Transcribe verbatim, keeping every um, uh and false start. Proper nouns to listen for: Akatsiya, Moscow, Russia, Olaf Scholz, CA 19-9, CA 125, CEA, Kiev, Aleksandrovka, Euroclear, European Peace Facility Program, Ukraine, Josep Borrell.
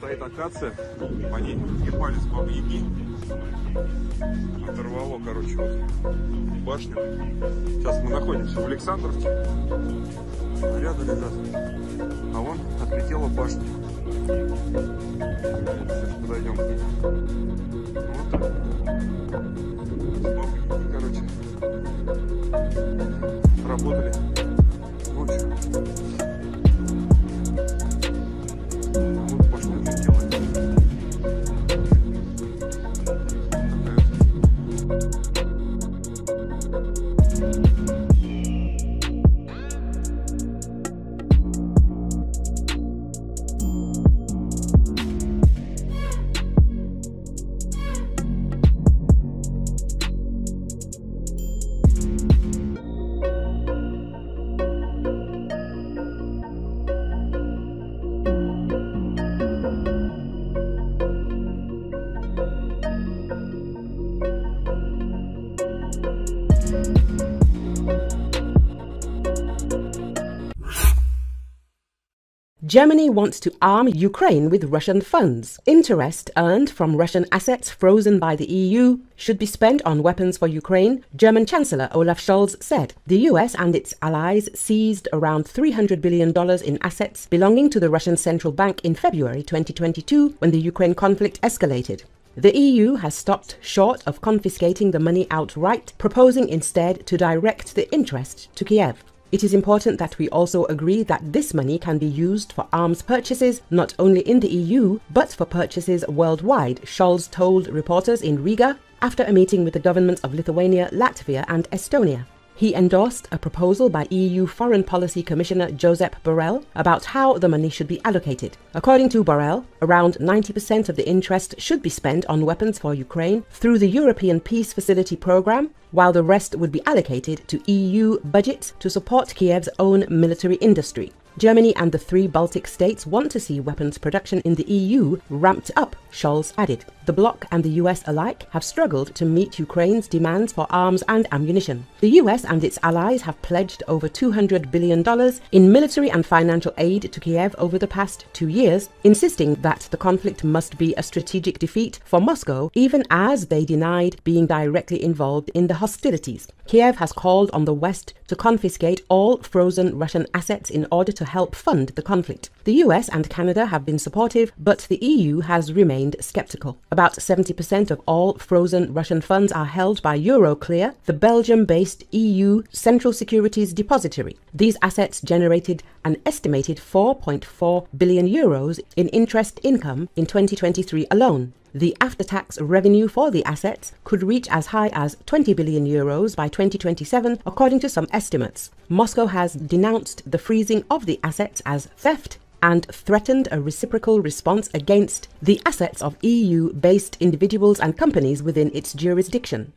предстоит акация, по ней трепались бабьяки, оторвало, короче, вот башню. Сейчас мы находимся в Александровке, снаряды лежат, а вон отлетела башня. Сейчас подойдем к ней. Вот, бабьяки, короче, работали ночью. Germany wants to arm Ukraine with Russian funds. Interest earned from Russian assets frozen by the E U should be spent on weapons for Ukraine, German Chancellor Olaf Scholz said. The U S and its allies seized around three hundred billion dollars in assets belonging to the Russian Central Bank in February twenty twenty-two when the Ukraine conflict escalated. The E U has stopped short of confiscating the money outright, proposing instead to direct the interest to Kiev. It is important that we also agree that this money can be used for arms purchases, not only in the E U, but for purchases worldwide, Scholz told reporters in Riga after a meeting with the governments of Lithuania, Latvia and Estonia. He endorsed a proposal by E U Foreign Policy Commissioner Josep Borrell about how the money should be allocated. According to Borrell, around ninety percent of the interest should be spent on weapons for Ukraine through the European Peace Facility Program, while the rest would be allocated to E U budgets to support Kiev's own military industry. Germany and the three Baltic states want to see weapons production in the E U ramped up, Scholz added. The bloc and the U S alike have struggled to meet Ukraine's demands for arms and ammunition. The U S and its allies have pledged over two hundred billion dollars in military and financial aid to Kiev over the past two years, insisting that the conflict must be a strategic defeat for Moscow, even as they denied being directly involved in the hostilities. Kiev has called on the West to confiscate all frozen Russian assets in order to help fund the conflict. The U S and Canada have been supportive, but the E U has remained skeptical. About seventy percent of all frozen Russian funds are held by Euroclear, the Belgium-based E U Central Securities Depository. These assets generated an estimated four point four billion euros in interest income in twenty twenty-three alone. The after-tax revenue for the assets could reach as high as twenty billion euros by twenty twenty-seven, according to some estimates. Moscow has denounced the freezing of the assets as theft and threatened a reciprocal response against the assets of E U-based individuals and companies within its jurisdiction.